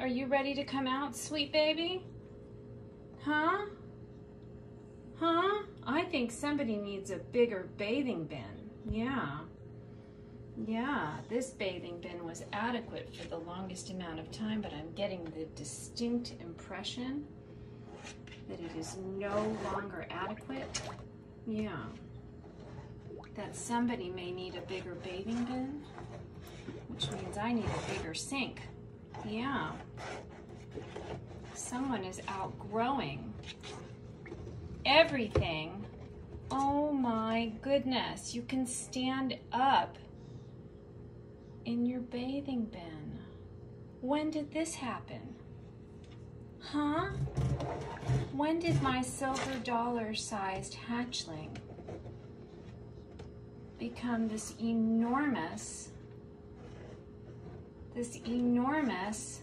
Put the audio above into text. Are you ready to come out, sweet baby? Huh? Huh? I think somebody needs a bigger bathing bin. Yeah. Yeah, this bathing bin was adequate for the longest amount of time, but I'm getting the distinct impression that it is no longer adequate. Yeah. That somebody may need a bigger bathing bin, which means I need a bigger sink. Yeah. Someone is outgrowing everything. Oh my goodness, you can stand up in your bathing bin. When did this happen? Huh? When did my silver dollar-sized hatchling become this enormous